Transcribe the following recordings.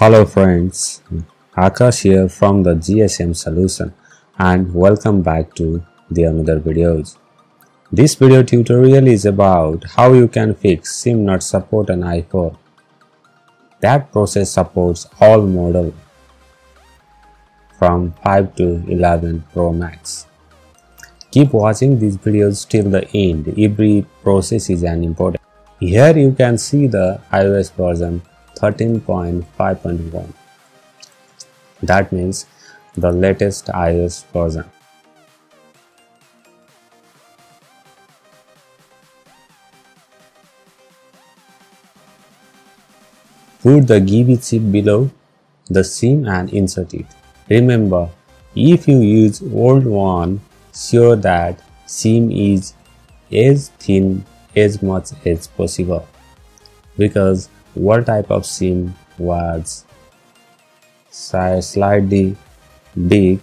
Hello friends, Akash here from the GSM solution and welcome back to the another videos. This video tutorial is about how you can fix SIM not support on iPhone. That process supports all model from 5 to 11 Pro Max. Keep watching these videos till the end. Every process is an important. Here you can see the iOS version 13.5.1. That means the latest iOS version. Put the GB chip below the SIM and insert it. Remember, if you use old one, sure that SIM is as thin as much as possible, because what type of SIM was slightly big,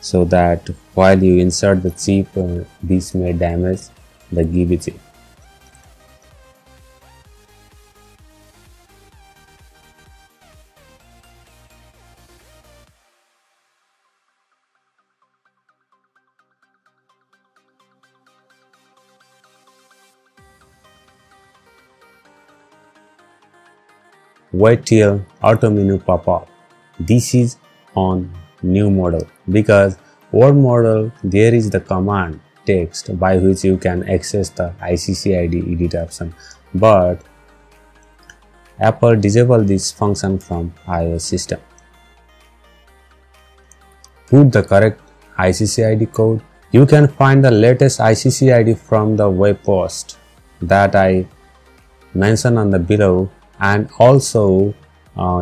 so that while you insert the chip, this may damage the GB chip. Wait till auto menu pop up. This is on new model, because old model there is the command text by which you can access the ICCID edit option, but Apple disabled this function from iOS system. Put the correct ICCID code. You can find the latest ICCID from the web post that I mentioned on the below. And also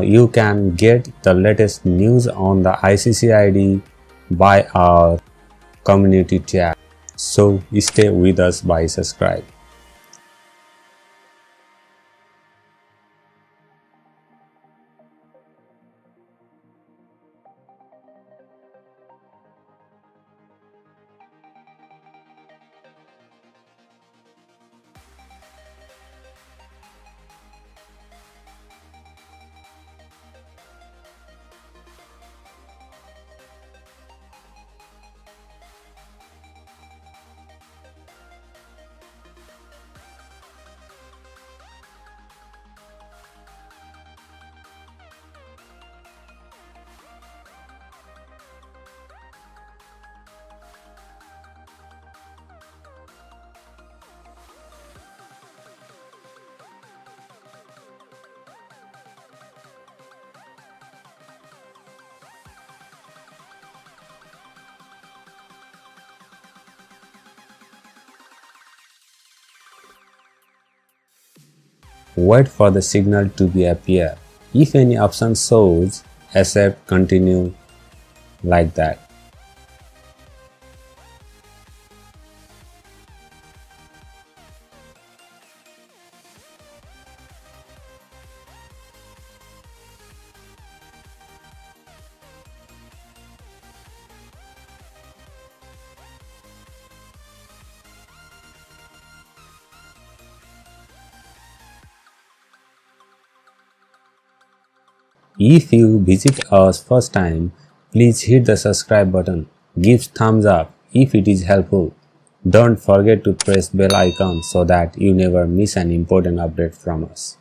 you can get the latest news on the ICCID by our community tab. So stay with us by subscribe. Wait for the signal to be appear. If any option shows, accept, continue, like that. If you visit us first time, please hit the subscribe button. Give thumbs up if it is helpful. Don't forget to press bell icon so that you never miss an important update from us.